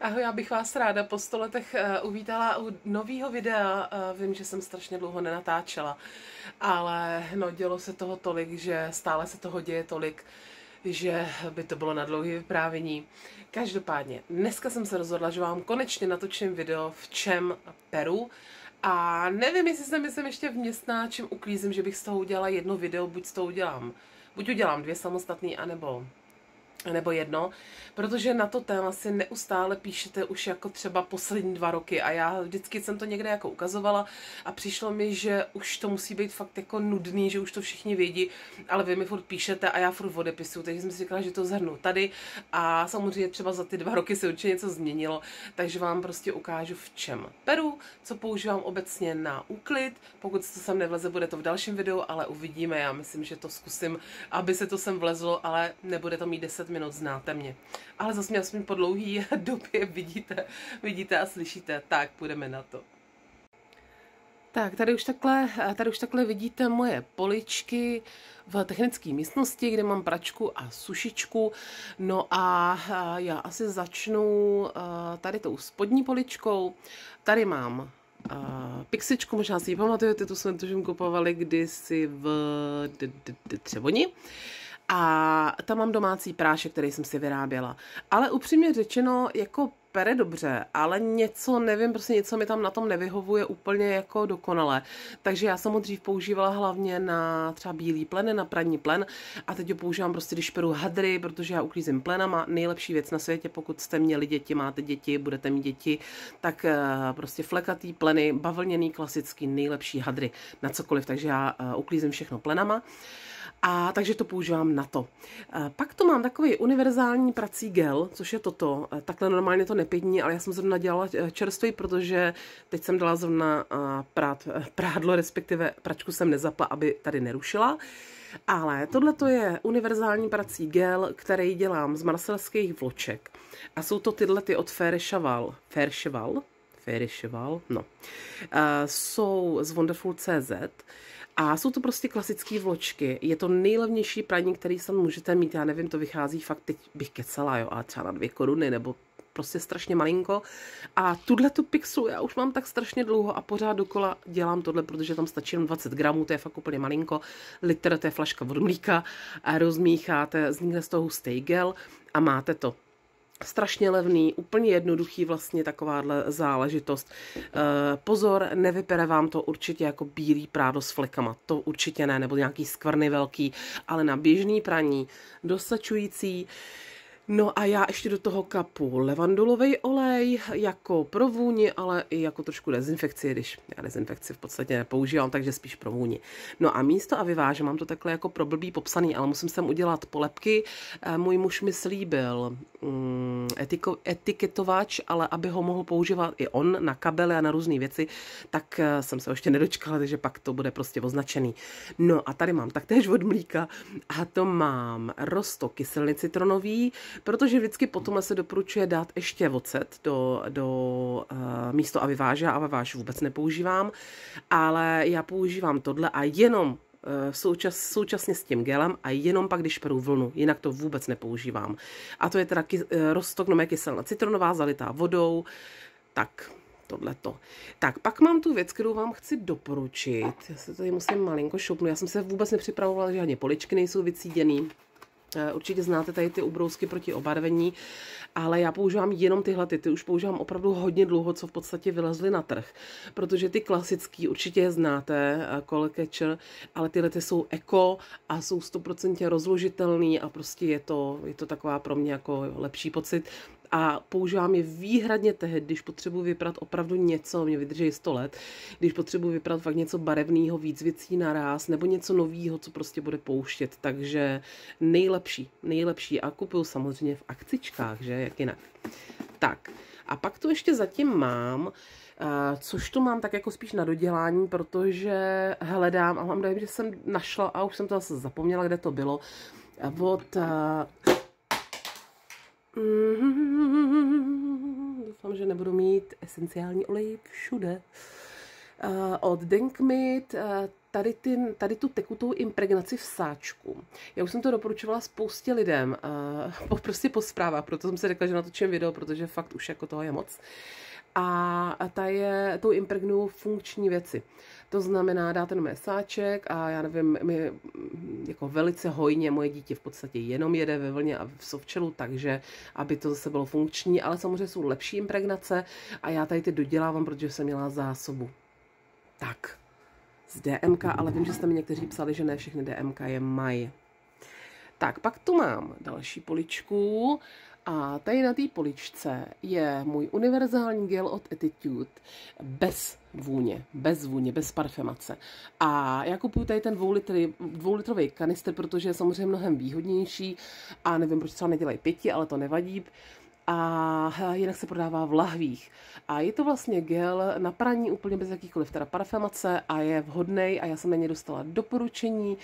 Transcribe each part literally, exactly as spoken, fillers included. Ahoj, já bych vás ráda po sto letech uvítala u nového videa. Vím, že jsem strašně dlouho nenatáčela, ale no, dělo se toho tolik, že stále se toho děje tolik, že by to bylo na dlouhé vyprávění. Každopádně, dneska jsem se rozhodla, že vám konečně natočím video, v čem peru. A nevím, jestli jsem, jestli jsem ještě vměstná, čím uklízím, že bych z toho udělala jedno video, buď z toho udělám, buď udělám dvě samostatné, anebo... nebo jedno, protože na to téma si neustále píšete už jako třeba poslední dva roky a já vždycky jsem to někde jako ukazovala a přišlo mi, že už to musí být fakt jako nudný, že už to všichni vědí, ale vy mi furt píšete a já furt odepisuju, takže jsem si říkala, že to zhrnu tady a samozřejmě třeba za ty dva roky se určitě něco změnilo, takže vám prostě ukážu, v čem peru, co používám obecně na úklid, pokud se to sem nevleze, bude to v dalším videu, ale uvidíme, já myslím, že to zkusím, aby se to sem vlezlo, ale nebude to mít deset minut, znáte mě. Ale zase mě aspoň po dlouhý době vidíte, vidíte a slyšíte. Tak, půjdeme na to. Tak, tady už takhle, tady už takhle vidíte moje poličky v technické místnosti, kde mám pračku a sušičku. No a já asi začnu tady tou spodní poličkou. Tady mám Uh, pixičku, možná si ji pamatujete, tu jsme tužím kupovali kdysi v Třeboni. A tam mám domácí prášek, který jsem si vyráběla. Ale upřímně řečeno, jako pere dobře, ale něco, nevím, prostě něco mi tam na tom nevyhovuje úplně jako dokonale. Takže já jsem ho dřív používala hlavně na třeba bílý plen, na praní plen a teď ho používám prostě, když peru hadry, protože já uklízím plenama, nejlepší věc na světě, pokud jste měli děti, máte děti, budete mít děti, tak prostě flekatý pleny, bavlněný, klasický, nejlepší hadry na cokoliv, takže já uklízím všechno plenama. A takže to používám na to. Pak to mám takový univerzální prací gel, což je toto. Takhle normálně to nepění, ale já jsem zrovna dělala čerstvý, protože teď jsem dala zrovna prát, prádlo, respektive pračku jsem nezapla, aby tady nerušila. Ale tohle to je univerzální prací gel, který dělám z marselských vloček. A jsou to tyhle ty od Fer à Cheval. Fer à Cheval? Fer à Cheval? No. Jsou z Wonderful tečka cé zet. A jsou to prostě klasické vločky. Je to nejlevnější praní, který sem můžete mít. Já nevím, to vychází fakt, teď bych kecala, jo, ale třeba na dvě koruny, nebo prostě strašně malinko. A tuhle tu pixu já už mám tak strašně dlouho a pořád dokola dělám tohle, protože tam stačí jenom dvacet gramů, to je fakt úplně malinko. Litr, to je flaška od mlíka. A rozmícháte, vznikne z toho hustý gel a máte to. Strašně levný, úplně jednoduchý vlastně takováhle záležitost. E, pozor, nevypere vám to určitě jako bílý prádlo s flekama, to určitě ne, nebo nějaký skvrny velký, ale na běžný praní dostačující. No a já ještě do toho kapu levandulový olej jako pro vůni, ale i jako trošku dezinfekci, když já dezinfekci v podstatě nepoužívám, takže spíš pro vůni. No a místo a vyvážu, mám to takhle jako pro blbý popsaný, ale musím sem udělat polepky. Můj muž mi slíbil um, etiko, etiketovač, ale aby ho mohl používat i on na kabely a na různé věci, tak jsem se ještě nedočkala, takže pak to bude prostě označený. No a tady mám taktéž od mlíka a to mám roztok kyseliny citronový, protože vždycky potom se doporučuje dát ještě ocet do, do uh, místo a vyváže, a vyváž vůbec nepoužívám, ale já používám tohle a jenom uh, součas, současně s tím gelem a jenom pak, když peru vlnu, jinak to vůbec nepoužívám. A to je teda kys, uh, roztok, no, kyselina citronová zalitá vodou, tak tohleto. Tak, pak mám tu věc, kterou vám chci doporučit. Já se tady musím malinko šoupnout, já jsem se vůbec nepřipravovala, že ani poličky nejsou vycíděný. Určitě znáte tady ty ubrousky proti obarvení, ale já používám jenom tyhle, ty, ty už používám opravdu hodně dlouho, co v podstatě vylezly na trh, protože ty klasický určitě je znáte, Coal Catcher, ale tyhle ty jsou eko a jsou sto procent rozložitelný a prostě je to, je to taková pro mě jako lepší pocit. A používám je výhradně tehdy, když potřebuji vyprat opravdu něco, mě vydrží sto let, když potřebuji vyprat fakt něco barevného, víc věcí naraz, nebo něco nového, co prostě bude pouštět, takže nejlepší, nejlepší a kupuju samozřejmě v akcičkách, že, jak jinak. Tak, a pak tu ještě zatím mám, což to mám tak jako spíš na dodělání, protože hledám a mám dojem, že jsem našla a už jsem to zase zapomněla, kde to bylo, od... Mm, doufám, že nebudu mít esenciální olej všude. Uh, od Denkmit uh, tady, ty, tady tu tekutou impregnaci v sáčku. Já už jsem to doporučovala spoustě lidem, uh, prostě po zprávách, proto jsem si řekla, že natočím video, protože fakt už jako toho je moc. A ta je, tou impregnuju funkční věci. To znamená, dáte na mé sáček a já nevím, my, jako velice hojně, moje dítě v podstatě jenom jede ve vlně a v sovčelu, takže aby to zase bylo funkční, ale samozřejmě jsou lepší impregnace a já tady ty dodělávám, protože jsem měla zásobu. Tak, z D M K, ale vím, že jste mi někteří psali, že ne všechny D M K je mají. Tak, pak tu mám další poličku. A tady na té poličce je můj univerzální gel od Attitude bez vůně, bez vůně, bez parfemace. A já kupuju tady ten dvoulitrový kanistr, protože je samozřejmě mnohem výhodnější a nevím, proč třeba nedělají pěti, ale to nevadí. A jinak se prodává v lahvích. A je to vlastně gel na praní úplně bez jakýkoliv teda parfemace a je vhodnej a já jsem na ně dostala doporučení.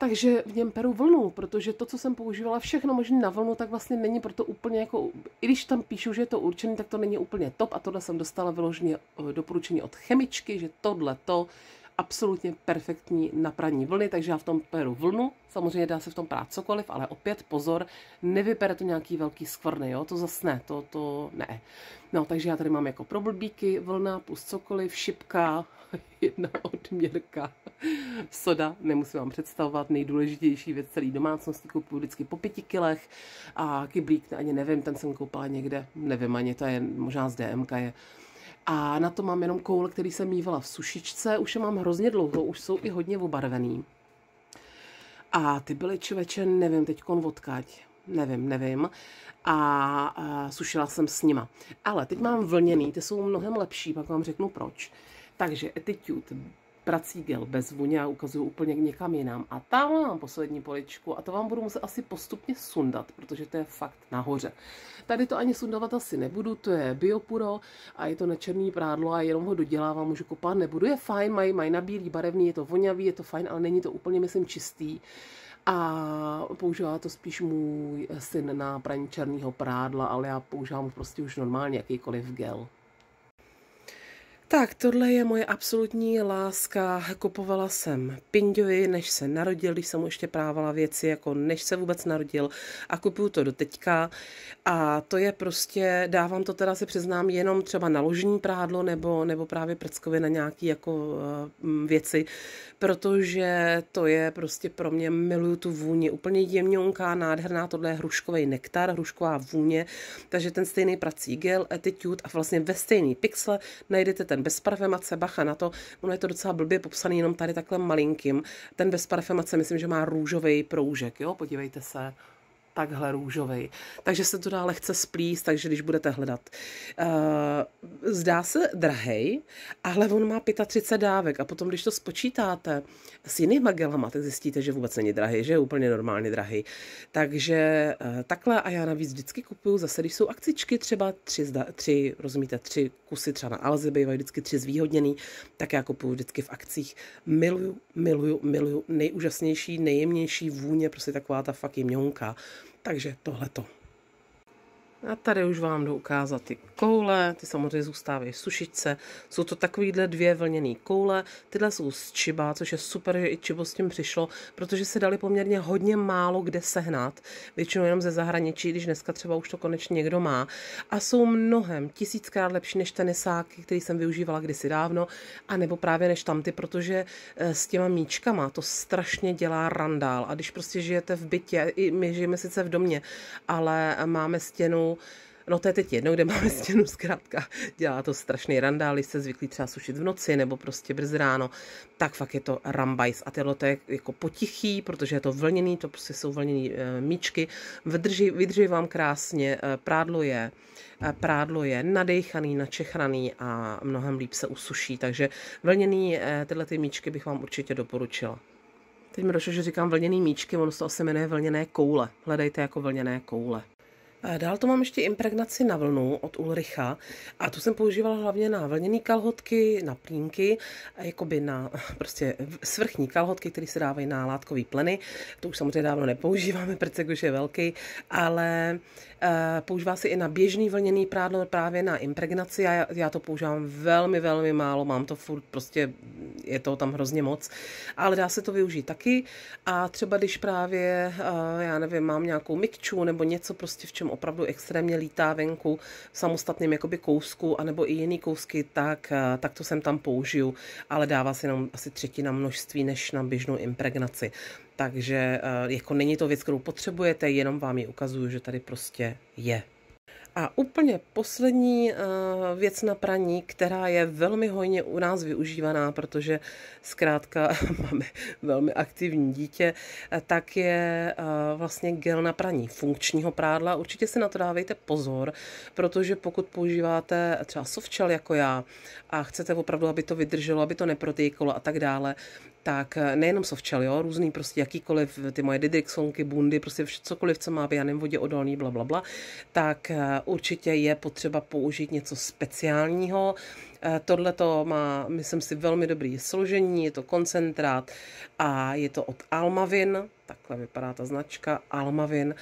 Takže v něm peru vlnu, protože to, co jsem používala všechno možné na vlnu, tak vlastně není proto úplně jako, i když tam píšu, že je to určený, tak to není úplně top a tohle jsem dostala vyloženě doporučení od chemičky, že tohle to absolutně perfektní na praní vlny, takže já v tom peru vlnu, samozřejmě dá se v tom prát cokoliv, ale opět pozor, nevypere to nějaký velký skvrny, jo, to zase ne, to, to ne. No, takže já tady mám jako pro blbíky vlna plus cokoliv, šipka, jedna odměrka, soda, nemusím vám představovat, nejdůležitější věc celé domácnosti, kupuju vždycky po pěti kilech a kyblík, ani nevím, ten jsem koupala někde, nevím ani, to je možná z D M K je. A na to mám jenom koule, který jsem mívala v sušičce, už je mám hrozně dlouho, už jsou i hodně obarvený. A ty byly čověče, nevím teďkon odkaď, nevím, nevím. A, a sušila jsem s nima. Ale teď mám vlněný, ty jsou mnohem lepší, pak vám řeknu proč. Takže Attitude, prací gel bez vůně, já ukazuju úplně někam jinam. A tam mám poslední poličku a to vám budu muset asi postupně sundat, protože to je fakt nahoře. Tady to ani sundovat asi nebudu, to je biopuro a je to na černý prádlo a jenom ho dodělávám, můžu kopat, nebudu, je fajn, mají, mají na bílý, barevný, je to voňavý, je to fajn, ale není to úplně, myslím, čistý. A používá to spíš můj syn na praní černého prádla, ale já používám prostě už normálně jakýkoliv gel. Tak, tohle je moje absolutní láska. Kupovala jsem Pindovi, než se narodil, když jsem mu ještě právala věci, jako než se vůbec narodil a kupuju to do teďka. A to je prostě, dávám to teda, si přiznám, jenom třeba na ložní prádlo nebo, nebo právě prckově na nějaké jako uh, věci, protože to je prostě pro mě, miluju tu vůni, úplně jemňonká, nádherná, tohle je hruškový nektar, hrušková vůně, takže ten stejný prací gel, Attitude a vlastně ve stejný pixle najdete ten bez parfemace, bacha na to, ono je to docela blbě popsaný, jenom tady takhle malinkým. Ten bez parfemace, myslím, že má růžový proužek, jo, podívejte se, takhle růžovej. Takže se to dá lehce splíst, takže když budete hledat. Uh, zdá se drahej, ale on má třicet pět dávek a potom, když to spočítáte s jinýma gelama, tak zjistíte, že vůbec není drahý, že je úplně normálně drahý. Takže uh, takhle a já navíc vždycky kupuju, zase když jsou akcičky, třeba tři, zda, tři rozumíte, tři kusy třeba na Alze, bývají vždycky tři zvýhodněný, tak já kupuju vždycky v akcích. Miluju, miluju, miluju, nejúžasnější, nejjemnější vůně, prostě taková ta fakt jemňonka. Takže tohleto. A tady už vám jdu ukázat ty koule, ty samozřejmě zůstávají v sušičce. Jsou to takovýhle dvě vlněné koule, tyhle jsou z čiba, což je super, že i čibo s tím přišlo, protože se dali poměrně hodně málo kde sehnat, většinou jenom ze zahraničí, když dneska třeba už to konečně někdo má. A jsou mnohem tisíckrát lepší než tenisáky, který jsem využívala kdysi dávno, anebo právě než tamty, protože s těma míčkama to strašně dělá randál. A když prostě žijete v bytě, i my žijeme sice v domě, ale máme stěnu. No to je teď jednou, kde máme stěnu, zkrátka dělá to strašný randál, když se zvyklí třeba sušit v noci nebo prostě brzy ráno, tak fakt je to rambajs a tohle to je jako potichý, protože je to vlněný, to prostě jsou vlněný e, míčky, vydrží, vydrží vám krásně, e, prádlo je e, prádlo je nadejchaný, načechraný a mnohem líp se usuší, takže vlněný e, tyhle ty míčky bych vám určitě doporučila. Teď mi došlo, že říkám vlněný míčky, ono se to asi jmenuje vlněné koule, hledejte jako vlněné koule. Dál to mám ještě impregnaci na vlnu od Ulricha a tu jsem používala hlavně na vlněné kalhotky, na plínky, jakoby na prostě svrchní kalhotky, které se dávají na látkové pleny. To už samozřejmě dávno nepoužíváme, protože už je velký, ale e, používá se i na běžný vlněný prádlo právě na impregnaci a já, já to používám velmi, velmi málo, mám to furt, prostě je toho tam hrozně moc, ale dá se to využít taky a třeba když právě, e, já nevím, mám nějakou mikču nebo něco prostě v čem opravdu extrémně lítá venku v samostatném jakoby kousku, anebo i jiný kousky, tak, tak to sem tam použiju, ale dává se jenom asi třetina množství než na běžnou impregnaci. Takže jako není to věc, kterou potřebujete, jenom vám ji ukazuju, že tady prostě je. A úplně poslední věc na praní, která je velmi hojně u nás využívaná, protože zkrátka máme velmi aktivní dítě, tak je vlastně gel na praní funkčního prádla. Určitě si na to dávejte pozor, protože pokud používáte třeba softshell jako já a chcete opravdu, aby to vydrželo, aby to neprotýkalo a tak dále, tak nejenom softshell, jo, různý prostě jakýkoliv, ty moje didrixonky, bundy, prostě cokoliv, co má běhaném vodě odolný, blablabla, bla, bla, tak určitě je potřeba použít něco speciálního. Tohle to má, myslím si, velmi dobré složení, je to koncentrát a je to od Almavin, takhle vypadá ta značka, Almavin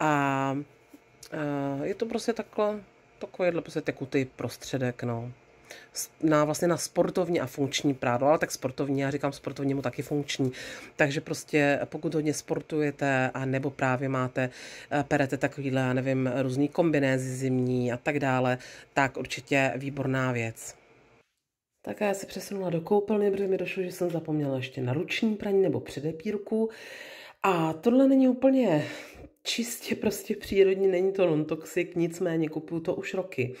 a je to prostě takhle, takovýhle prostě tekutý prostředek, no. Na, vlastně na sportovní a funkční prádlo, ale tak sportovní, já říkám sportovnímu taky funkční, takže prostě pokud hodně sportujete a nebo právě máte, perete takovýhle, já nevím, různý kombinézy zimní a tak dále, tak určitě výborná věc. Tak a já se přesunula do koupelny, protože mi došlo, že jsem zapomněla ještě na ruční praní nebo předepírku a tohle není úplně čistě prostě přírodní, není to non-toxic, nicméně kupuju to už roky.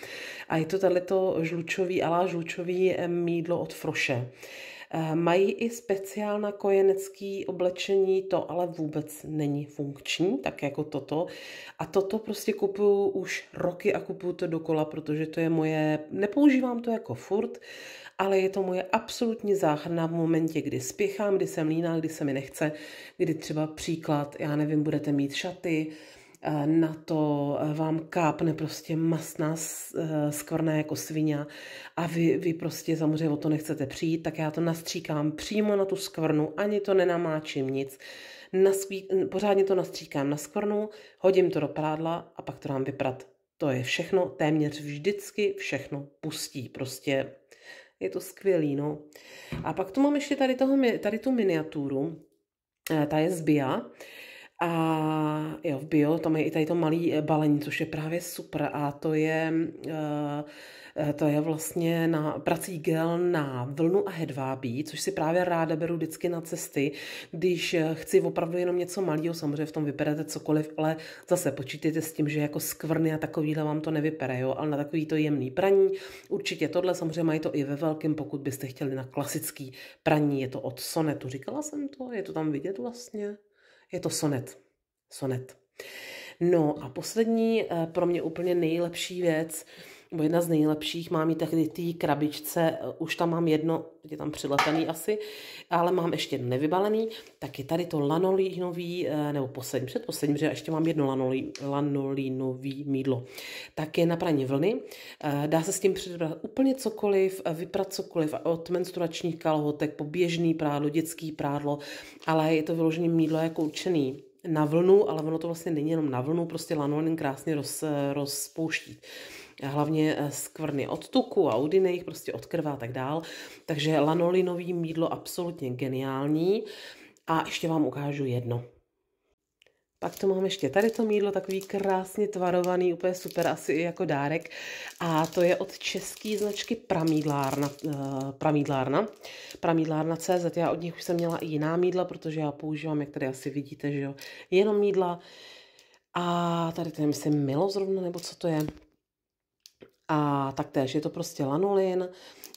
A je to tato žlučový, alá žlučový mýdlo od Frosche. Mají i speciálna kojenecký oblečení, to ale vůbec není funkční, tak jako toto. A toto prostě kupuju už roky a kupuju to dokola, protože to je moje, nepoužívám to jako furt, ale je to moje absolutní záchrana v momentě, kdy spěchám, kdy jsem líná, kdy se mi nechce, kdy třeba příklad, já nevím, budete mít šaty, na to vám kápne prostě masná skvrna jako svině a vy, vy prostě samozřejmě o to nechcete přijít, tak já to nastříkám přímo na tu skvrnu, ani to nenamáčím nic. Nasví, pořádně to nastříkám na skvrnu, hodím to do prádla a pak to dám vyprat. To je všechno, téměř vždycky všechno pustí, prostě je to skvělý, no. A pak tu mám ještě tady, toho, tady tu miniaturu, ta je z Bia. A jo, v Bio, tam je i tady to malý balení, což je právě super a to je, to je vlastně na prací gel na vlnu a hedvábí, což si právě ráda beru vždycky na cesty, když chci opravdu jenom něco malého, samozřejmě v tom vyperete cokoliv, ale zase počítejte s tím, že jako skvrny a takovýhle vám to nevypere, jo, ale na takový to jemný praní, určitě tohle, samozřejmě mají to i ve velkém, pokud byste chtěli na klasický praní, je to od Sonetu, říkala jsem to, je to tam vidět vlastně. Je to Sonet. Sonet. No a poslední, pro mě úplně nejlepší věc, nebo jedna z nejlepších, mám ji tehdy té krabičce, už tam mám jedno, je tam přilepený asi, ale mám ještě jedno nevybalený, tak je tady to lanolínový, nebo poslední, předposlední, že ještě mám jedno lanolí, lanolínový mýdlo. Tak je na praní vlny, dá se s tím předbrat úplně cokoliv, vyprat cokoliv, od menstruačních kalhotek po běžný prádlo, dětský prádlo, ale je to vyložené mýdlo jako určený na vlnu, ale ono to vlastně není jenom na vlnu, prostě lanolin krásně roz, rozpouští. Hlavně skvrny od tuku a udinejch, prostě od krve a tak dál. Takže lanolinový mýdlo absolutně geniální. A ještě vám ukážu jedno. Pak to mám ještě tady to mýdlo, takový krásně tvarovaný, úplně super, asi i jako dárek. A to je od české značky Pramídlárna, Pramídlárna, Pramídlárna tečka cé zet. Já od nich už jsem měla i jiná mýdla, protože já používám, jak tady asi vidíte, že jo, jenom mýdla. A tady to je, myslím, Milo zrovna, nebo co to je. A taktéž je to prostě lanolin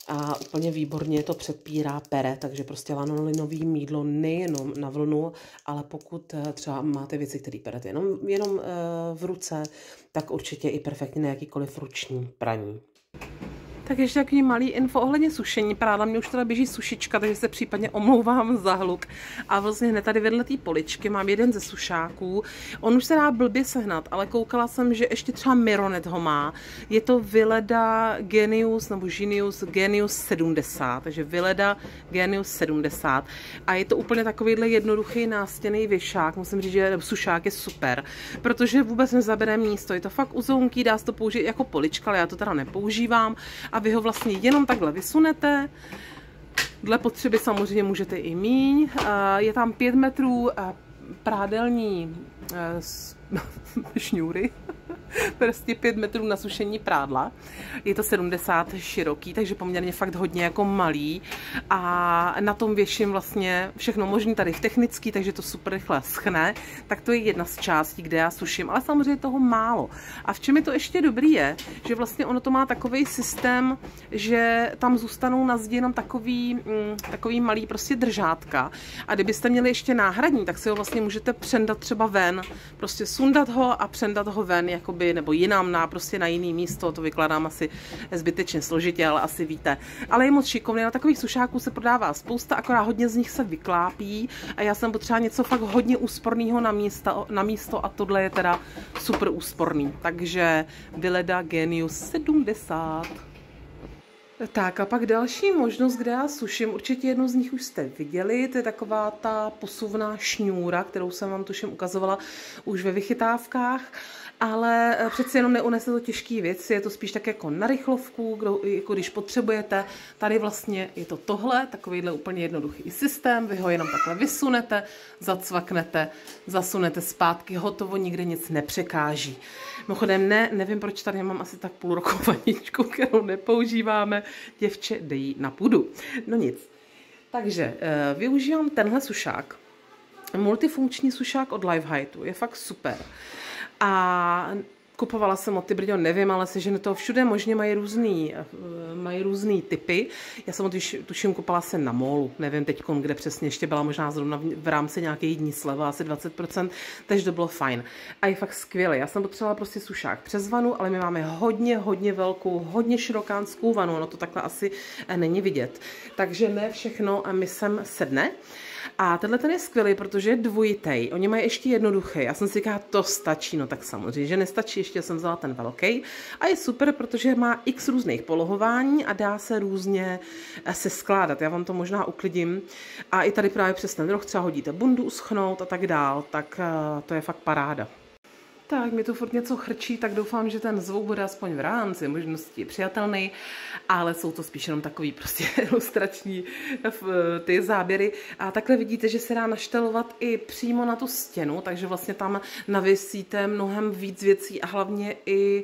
a úplně výborně to předpírá pere, takže prostě lanolinový mýdlo nejenom na vlnu, ale pokud třeba máte věci, které perete jenom, jenom v ruce, tak určitě i perfektně na jakýkoliv ruční praní. Tak ještě takový malý info ohledně sušení. Práda mě už teda běží sušička, takže se případně omlouvám za hluk. A vlastně hned tady vedle té poličky mám jeden ze sušáků. On už se dá blbě sehnat, ale koukala jsem, že ještě třeba Mironet ho má. Je to Vileda Genius nebo Genius Genius sedmdesát, takže Vileda Genius sedmdesát. A je to úplně takovýhle jednoduchý nástěnný věšák. Musím říct, že sušák je super, protože vůbec nezabere místo. Je to fakt uzounký, dá se to použít jako polička, ale já to teda nepoužívám. A vy ho vlastně jenom takhle vysunete. Dle potřeby samozřejmě můžete i míň. Je tam pět metrů prádelní šňůry. Prostě pět metrů na sušení prádla. Je to sedmdesát široký, takže poměrně fakt hodně jako malý. A na tom věším vlastně všechno možné tady v technický, takže to super rychle schne. Tak to je jedna z částí, kde já suším, ale samozřejmě toho málo. A v čem je to ještě dobrý je, že vlastně ono to má takový systém, že tam zůstanou na zdi jenom takový, takový malý prostě držátka. A kdybyste měli ještě náhradní, tak si ho vlastně můžete přendat třeba ven. Prostě sundat ho a přendat ho ven jakoby nebo jinam, na prostě na jiný místo, to vykládám asi zbytečně složitě, ale asi víte. Ale je moc šikovný, na takových sušáků se prodává spousta, akorát hodně z nich se vyklápí a já jsem potřeba něco fakt hodně úsporného na, na místo a tohle je teda super úsporný. Takže Vileda Genius sedmdesát. Tak a pak další možnost, kde já suším, určitě jednu z nich už jste viděli, to je taková ta posuvná šňůra, kterou jsem vám tuším ukazovala už ve vychytávkách, ale přeci jenom neunese to těžké věci, je to spíš tak jako na rychlovku, jako když potřebujete. Tady vlastně je to tohle, takovýhle úplně jednoduchý systém, vy ho jenom takhle vysunete, zacvaknete, zasunete zpátky, hotovo, nikde nic nepřekáží. Mimochodem ne, nevím, proč tady mám asi tak půl roku vaničku, kterou nepoužíváme, děvče, dej na půdu. No nic. Takže využívám tenhle sušák, multifunkční sušák od Leifheitu, je fakt super. A kupovala jsem od Tybrďo, nevím, ale sežene to všude možně, mají různý, mají různý typy. Já jsem ho tuším kupala se na molu, nevím teď, kde přesně, ještě byla možná zrovna v rámci nějakých dní sleva, asi dvacet procent, takže to bylo fajn. A je fakt skvělé. Já jsem potřebovala prostě sušák přes vanu, ale my máme hodně, hodně velkou, hodně širokánskou vanu, ono to takhle asi není vidět. Takže ne všechno mi sem sedne. A tenhle ten je skvělý, protože je dvojitej. Oni mají ještě jednoduché. Já jsem si říkala, to stačí, no tak samozřejmě, že nestačí, ještě jsem vzala ten velký. A je super, protože má x různých polohování a dá se různě se skládat. Já vám to možná uklidím. A i tady právě přes ten roh třeba hodíte bundu uschnout a tak dál, tak to je fakt paráda. Tak, mi tu furt něco chrčí, tak doufám, že ten zvuk bude aspoň v rámci možností přijatelný, ale jsou to spíš jenom takový prostě ilustrační ty záběry. A takhle vidíte, že se dá naštelovat i přímo na tu stěnu, takže vlastně tam navěsíte mnohem víc věcí a hlavně i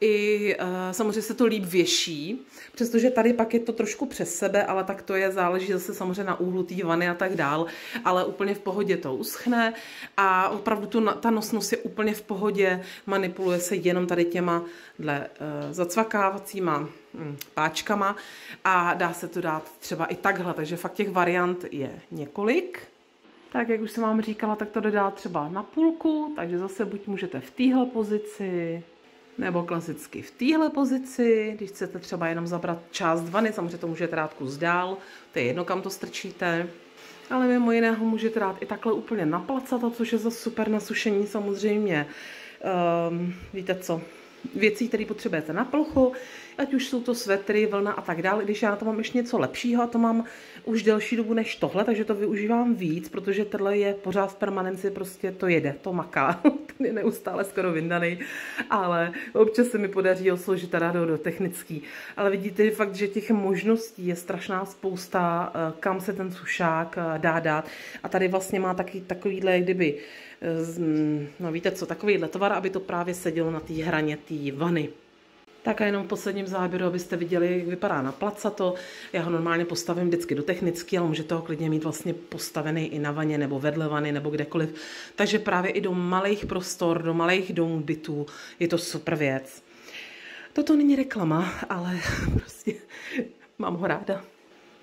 I uh, samozřejmě se to líp věší, přestože tady pak je to trošku přes sebe, ale tak to je, záleží zase samozřejmě na úhlu té vany a tak dál, ale úplně v pohodě to uschne a opravdu tu, ta nosnost je úplně v pohodě, manipuluje se jenom tady těma dle, uh, zacvakávacíma hm, páčkama a dá se to dát třeba i takhle, takže fakt těch variant je několik. Tak jak už jsem vám říkala, tak to dodá třeba na půlku, takže zase buď můžete v téhle pozici, nebo klasicky v téhle pozici, když chcete třeba jenom zabrat část vany, samozřejmě to můžete dát kus dál, to je jedno, kam to strčíte. Ale mimo jiného můžete dát i takhle úplně na placata, což je za super na sušení samozřejmě. Um, víte co? Věcí, které potřebujete na plochu, ať už jsou to svetry, vlna a tak dále. Když já na to mám ještě něco lepšího a to mám už delší dobu než tohle, takže to využívám víc, protože tohle je pořád v permanenci, prostě to jede, to maká. Ten je neustále skoro vyndaný, ale občas se mi podaří ho složit teda do, do technický. Ale vidíte, že fakt, že těch možností je strašná spousta, kam se ten sušák dá dát. A tady vlastně má taky, takovýhle, kdyby, no víte co, takovýhle tovar, aby to právě sedělo na té hraně té vany. Tak a jenom v posledním záběru, abyste viděli, jak vypadá na placato. Já ho normálně postavím vždycky do technický, ale můžete ho klidně mít vlastně postavený i na vaně, nebo vedle vany, nebo kdekoliv. Takže právě i do malých prostor, do malých domů, bytů je to super věc. Toto není reklama, ale prostě mám ho ráda.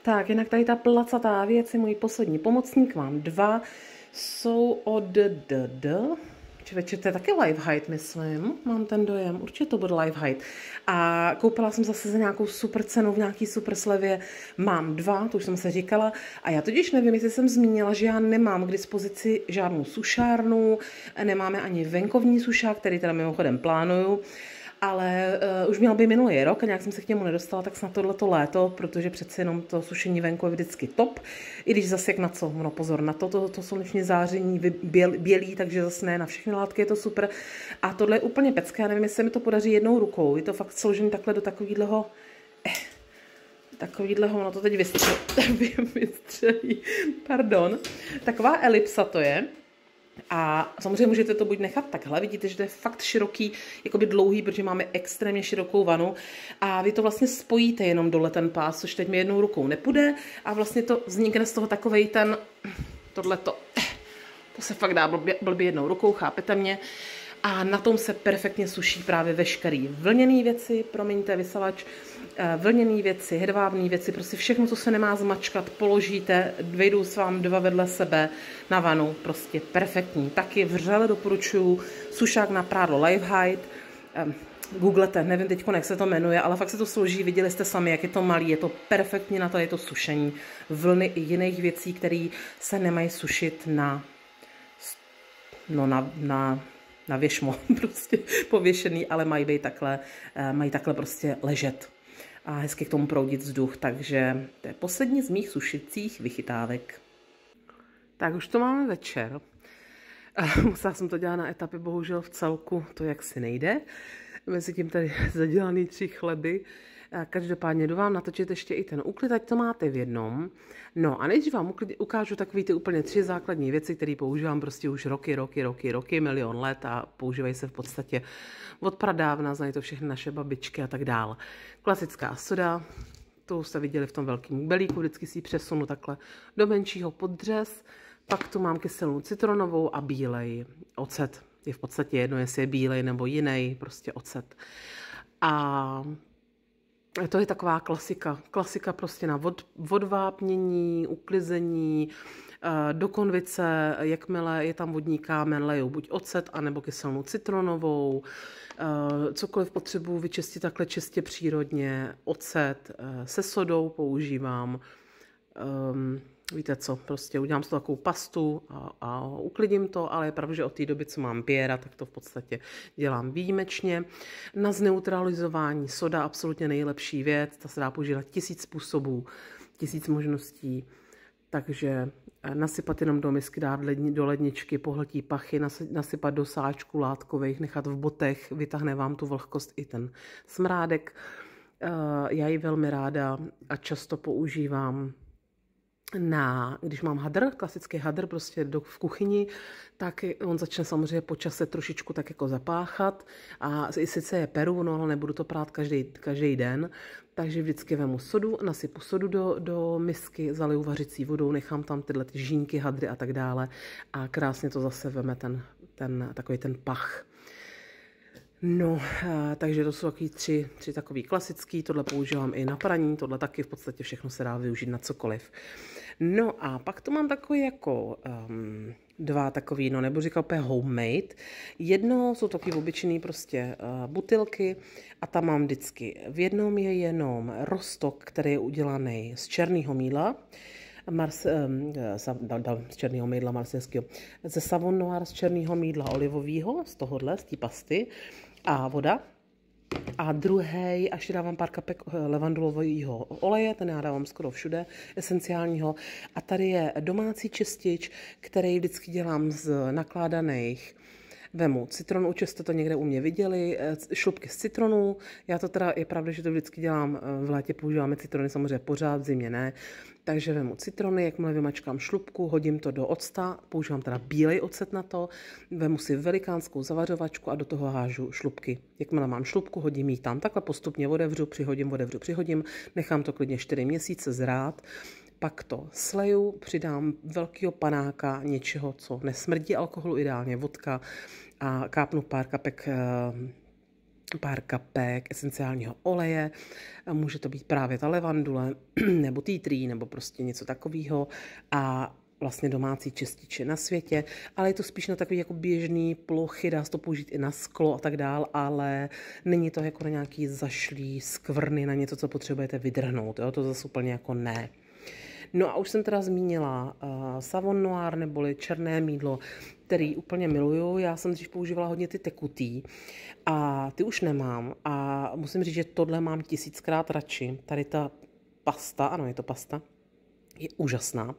Tak, jinak tady ta placatá věc je můj poslední pomocník, mám dva, jsou od D D. Večer to je taky Leifheit, myslím. Mám ten dojem, určitě to bude Leifheit. A koupila jsem zase za nějakou super cenu v nějaký super slevě. Mám dva, to už jsem se říkala. A já totiž nevím, jestli jsem zmínila, že já nemám k dispozici žádnou sušárnu, nemáme ani venkovní sušák, který teda mimochodem plánuju. Ale uh, už měl by minulý rok a nějak jsem se k němu nedostala, tak snad tohleto léto, protože přeci jenom to sušení venku je vždycky top. I když zase jak na co, no pozor, na to, to, to sluneční záření běl, bělí, takže zase ne, na všechny látky je to super. A tohle je úplně pecké, já nevím, jestli mi to podaří jednou rukou. Je to fakt složený takhle do takovýhleho... Eh. Takovýhleho, no to teď vystřelí, vystřelí, pardon. Taková elipsa to je. A samozřejmě můžete to buď nechat takhle, vidíte, že to je fakt široký, jakoby dlouhý, protože máme extrémně širokou vanu a vy to vlastně spojíte jenom dole ten pás, což teď mi jednou rukou nepůjde a vlastně to vznikne z toho takovej ten, tohleto, to se fakt dá blbě, blbě jednou rukou, chápete mě? A na tom se perfektně suší právě veškerý vlněný věci, promiňte, vysavač, vlněný věci, hedvábný věci, prostě všechno, co se nemá zmačkat, položíte, vejdou s vám dva vedle sebe na vanu, prostě perfektní. Taky vřele doporučuji sušák na prádlo Leifheit, googlete, nevím teď, jak se to jmenuje, ale fakt se to složí, viděli jste sami, jak je to malý, je to perfektní na to, je to sušení vlny i jiných věcí, které se nemají sušit na, no na, na na věšmo, prostě pověšený, ale mají být takhle, mají takhle prostě ležet a hezky k tomu proudit vzduch, takže to je poslední z mých sušicích vychytávek. Tak už to máme večer. Musela jsem to dělat na etapě, bohužel v celku to jaksi nejde. Mezi tím tady zadělaný tři chleby. Každopádně jdu vám natočit ještě i ten úklid, ať to máte v jednom. No a než vám ukážu takový ty úplně tři základní věci, které používám prostě už roky, roky, roky, roky, milion let a používají se v podstatě od pradávna, znají to všechny naše babičky a tak dál. Klasická soda, tu jste viděli v tom velkém belíku, vždycky si ji přesunu takhle do menšího podřez. Pak tu mám kyselou citronovou a bílej ocet. Je v podstatě jedno, jestli je bílej nebo jiný, prostě ocet. A to je taková klasika. Klasika prostě na od, odvápnění, uklizení, do konvice, jakmile je tam vodní kámen, leju buď ocet, anebo kyselnou citronovou, cokoliv potřebuji vyčistit takhle čistě přírodně, ocet se sodou používám, víte co, prostě udělám si takovou pastu a, a uklidím to, ale je pravda, že od té doby, co mám Pierra, tak to v podstatě dělám výjimečně. Na zneutralizování soda absolutně nejlepší věc, ta se dá používat tisíc způsobů, tisíc možností, takže nasypat jenom do misky, dát ledni, do ledničky, pohltí pachy, nasypat do sáčku látkových, nechat v botech, vytáhne vám tu vlhkost i ten smrádek. Já ji velmi ráda a často používám na, když mám hadr, klasický hadr prostě do, v kuchyni, tak on začne samozřejmě po čase trošičku tak jako zapáchat a i sice je peru, no ale nebudu to prát každý, každý den, takže vždycky vemu sodu, nasypu sodu do, do misky, zaliju vařicí vodou, nechám tam tyhle ty žínky, hadry a tak dále a krásně to zase veme ten, ten takový ten pach. No, takže to jsou takový tři, tři takový klasický, tohle používám i na praní, tohle taky v podstatě všechno se dá využít na cokoliv. No a pak tu mám takový jako um, dva takový, no nebo říkal úplně homemade. Jedno jsou takový obyčejný prostě uh, butilky a tam mám vždycky, v jednom je jenom roztok, který je udělaný z černého mýdla, Mars, um, sa, da, da, z černého mýdla marsilského, ze savon noir z černého mýdla olivového, z tohohle, z té pasty a voda. A druhý, až dávám pár kapek levandulového oleje, ten já dávám skoro všude, esenciálního. A tady je domácí čistič, který vždycky dělám z nakládaných. Vemu citronu, určitě jste to někde u mě viděli, šlupky z citronů. Já to teda, je pravda, že to vždycky dělám, v létě používáme citrony samozřejmě pořád, v zimě ne. Takže vemu citrony, jakmile vymačkám šlupku, hodím to do octa, používám teda bílej ocet na to, vemu si velikánskou zavařovačku a do toho hážu šlupky. Jakmile mám šlupku, hodím ji tam, takhle postupně odevřu, přihodím, odevřu, přihodím, nechám to klidně čtyři měsíce zrát. Pak to sleju, přidám velkého panáka, něčeho, co nesmrdí alkoholu, ideálně vodka a kápnu pár kapek, pár kapek esenciálního oleje. Může to být právě ta levandule nebo tý trý nebo prostě něco takového a vlastně domácí čističe na světě, ale je to spíš na takový jako běžný plochy, dá se to použít i na sklo a tak dál, ale není to jako na nějaký zašlý skvrny, na něco, co potřebujete vydrhnout, jo? To zase úplně jako ne. No a už jsem teda zmínila uh, savon noir neboli černé mýdlo, který úplně miluju. Já jsem dřív používala hodně ty tekutý a ty už nemám a musím říct, že tohle mám tisíckrát radši. Tady ta pasta, ano, je to pasta, je úžasná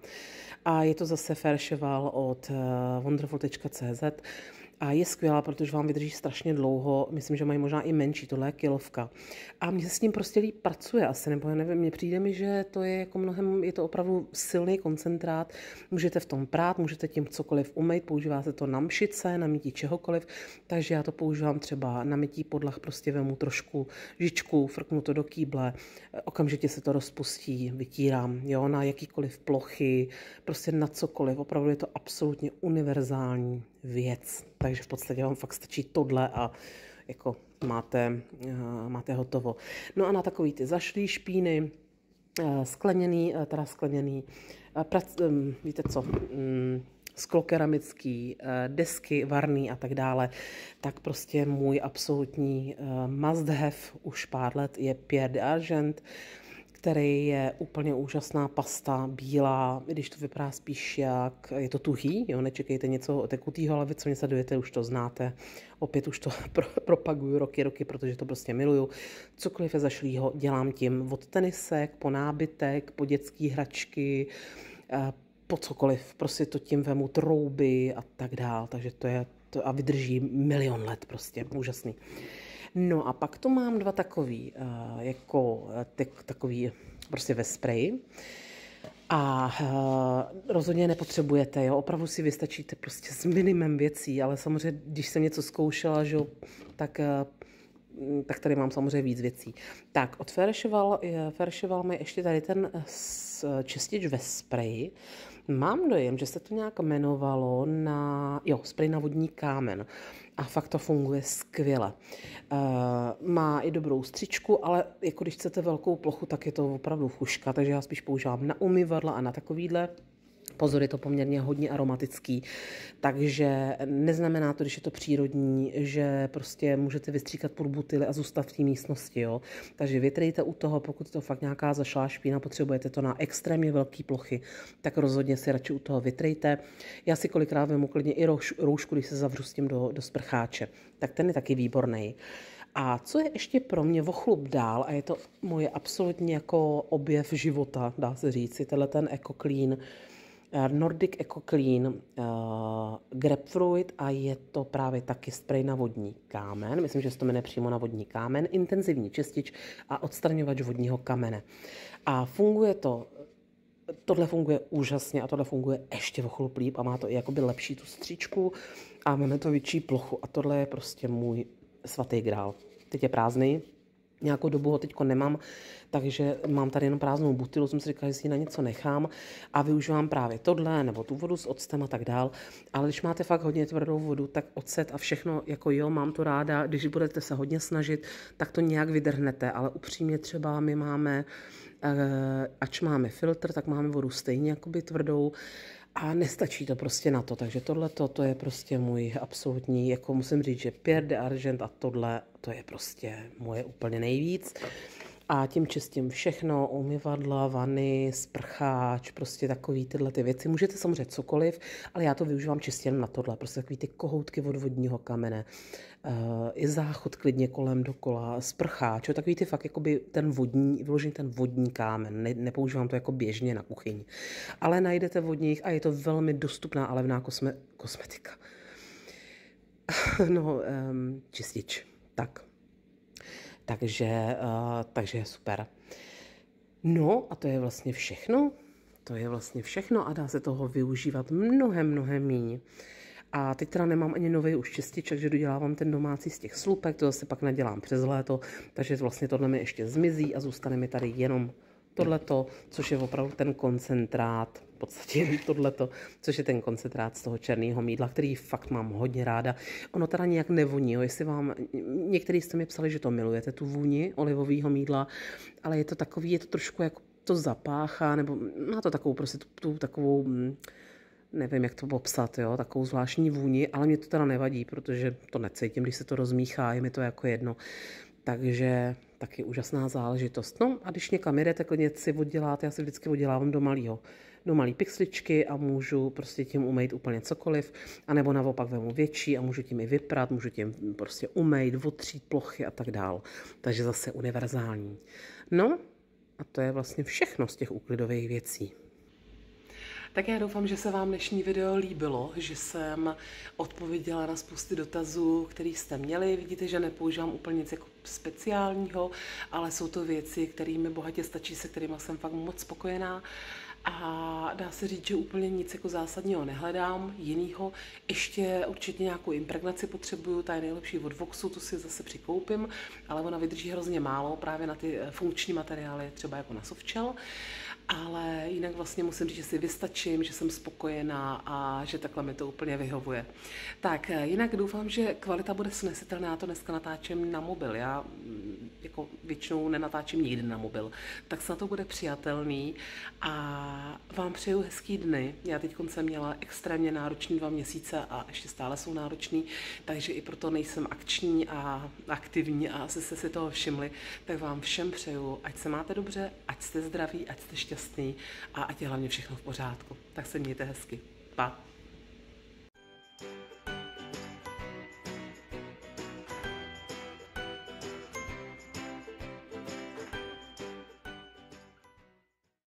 a je to zase Fer à Cheval od uh, Wonderful tečka cz a je skvělá, protože vám vydrží strašně dlouho, myslím, že mají možná i menší, tohle je kilovka a mně se s ním prostě líp pracuje asi, nebo já nevím, mně přijde mi, že to je jako mnohem, je to opravdu silný koncentrát, můžete v tom prát, můžete tím cokoliv umýt, používá se to na mšice, na mytí čehokoliv, takže já to používám třeba na mytí podlah, prostě vemu trošku žičku, frknu to do kýble, okamžitě se to rozpustí, vytírám, jo, na jakýkoliv plochy, prostě na cokoliv, opravdu je to absolutně univerzální věc. Takže v podstatě vám fakt stačí tohle a jako máte, máte hotovo. No a na takový ty zašlý špíny, skleněný, teda skleněný, prac, víte co, sklokeramický, desky, varný a tak dále, tak prostě můj absolutní must have už pár let je Pierre de Argent, který je úplně úžasná pasta, bílá, i když to vypadá spíš jak, je to tuhý, jo, nečekejte něco tekutýho, ale vy, co mě sledujete, už to znáte. Opět už to pro, propaguju roky, roky, protože to prostě miluju. Cokoliv je zašlýho, dělám tím od tenisek, po nábytek, po dětský hračky, po cokoliv, prostě to tím vemu trouby a tak dál, takže to je, to a vydrží milion let prostě, úžasný. No a pak tu mám dva takový, jako takový prostě ve spreji a rozhodně nepotřebujete, jo, opravdu si vystačíte prostě s minimem věcí, ale samozřejmě, když jsem něco zkoušela, že, tak, tak tady mám samozřejmě víc věcí. Tak od Fer à Cheval, Fer à Cheval mají ještě tady ten čistič ve spreji. Mám dojem, že se to nějak jmenovalo na, jo, sprej na vodní kámen a fakt to funguje skvěle. Uh, má i dobrou střičku, ale jako když chcete velkou plochu, tak je to opravdu chuška, takže já spíš používám na umyvadla a na takovýhle. Pozor, je to poměrně hodně aromatický, takže neznamená to, když je to přírodní, že prostě můžete vystříkat půl butyly a zůstat v té místnosti, jo. Takže větrejte u toho, pokud je to fakt nějaká zašlá špína, potřebujete to na extrémně velké plochy, tak rozhodně si radši u toho větrejte. Já si kolikrát vemu klidně i roušku, když se zavřu s tím do, do sprcháče, tak ten je taky výborný. A co je ještě pro mě vochlup dál, a je to moje absolutně jako objev života, dá se říct, je tenhle ten Eco Clean, Nordic Eco Clean uh, grapefruit a je to právě taky sprej na vodní kámen. Myslím, že se to jmenuje přímo na vodní kámen. Intenzivní čistič a odstraňovač vodního kamene. A funguje to, tohle funguje úžasně a tohle funguje ještě o chlup líp a má to i jakoby lepší tu stříčku a máme to větší plochu a tohle je prostě můj svatý grál. Teď je prázdný. Nějakou dobu ho teďko nemám, takže mám tady jenom prázdnou butilu, jsem si říkala, že si ji na něco nechám a využívám právě tohle, nebo tu vodu s octem a tak dál. Ale když máte fakt hodně tvrdou vodu, tak ocet a všechno, jako jo, mám to ráda, když budete se hodně snažit, tak to nějak vydrhnete, ale upřímně třeba my máme, ač máme filtr, tak máme vodu stejně jakoby tvrdou, a nestačí to prostě na to, takže tohle to je prostě můj absolutní, jako musím říct, že Pierre de Argent a tohle, to je prostě moje úplně nejvíc. A tím čistím všechno, umyvadla, vany, sprcháč, prostě takový tyhle ty věci. Můžete samozřejmě cokoliv, ale já to využívám čistě na tohle, prostě takový ty kohoutky od vodního kamene, uh, i záchod klidně kolem dokola, sprcháč, jo, takový ty fakt jakoby ten vodní, vyložený ten vodní kámen, ne, nepoužívám to jako běžně na kuchyni. Ale najdete vodních a je to velmi dostupná a levná kosme, kosmetika. no, um, čistič, tak. Takže, uh, takže je super. No a to je vlastně všechno. To je vlastně všechno a dá se toho využívat mnohem, mnohem míň. A teď teda nemám ani nový už čistič, takže dodělávám ten domácí z těch slupek, to zase pak nadělám přes léto, takže vlastně tohle mi ještě zmizí a zůstane mi tady jenom tohleto, což je opravdu ten koncentrát, v podstatě tohleto, což je ten koncentrát z toho černého mýdla, který fakt mám hodně ráda. Ono teda nějak nevoní, jo, jestli vám, některý jste mi psali, že to milujete, tu vůni olivového mýdla, ale je to takový, je to trošku jako to zapáchá, nebo má to takovou prostě tu, tu takovou... Hm, nevím, jak to popsat, jo, takovou zvláštní vůni, ale mě to teda nevadí, protože to necítím, když se to rozmíchá, je mi to jako jedno. Takže taky úžasná záležitost. No a když někam jedete, klidně si odděláte, já si vždycky oddělávám do malého, do malý pixličky a můžu prostě tím umýt úplně cokoliv, anebo naopak vemu větší a můžu tím i vyprat, můžu tím prostě umýt, otřít plochy a tak dál. Takže zase univerzální. No a to je vlastně všechno z těch úklidových věcí. Tak já doufám, že se vám dnešní video líbilo, že jsem odpověděla na spousty dotazů, které jste měli. Vidíte, že nepoužívám úplně nic jako speciálního, ale jsou to věci, kterými bohatě stačí, se kterými jsem fakt moc spokojená. A dá se říct, že úplně nic jako zásadního nehledám, jinýho. Ještě určitě nějakou impregnaci potřebuju, ta je nejlepší od Voxu, tu si zase přikoupím, ale ona vydrží hrozně málo, právě na ty funkční materiály, třeba jako na Softshell. Ale jinak vlastně musím říct, že si vystačím, že jsem spokojená a že takhle mi to úplně vyhovuje. Tak jinak doufám, že kvalita bude snesitelná, já to dneska natáčím na mobil, já jako většinou nenatáčím nikdy na mobil, tak snad to bude přijatelný a vám přeju hezký dny. Já teď jsem měla extrémně náročný dva měsíce a ještě stále jsou náročný, takže i proto nejsem akční a aktivní a asi jste si toho všimli, tak vám všem přeju, ať se máte dobře, ať jste zdraví, ať jste šťastný a ať je hlavně všechno v pořádku. Tak se mějte hezky. Pa!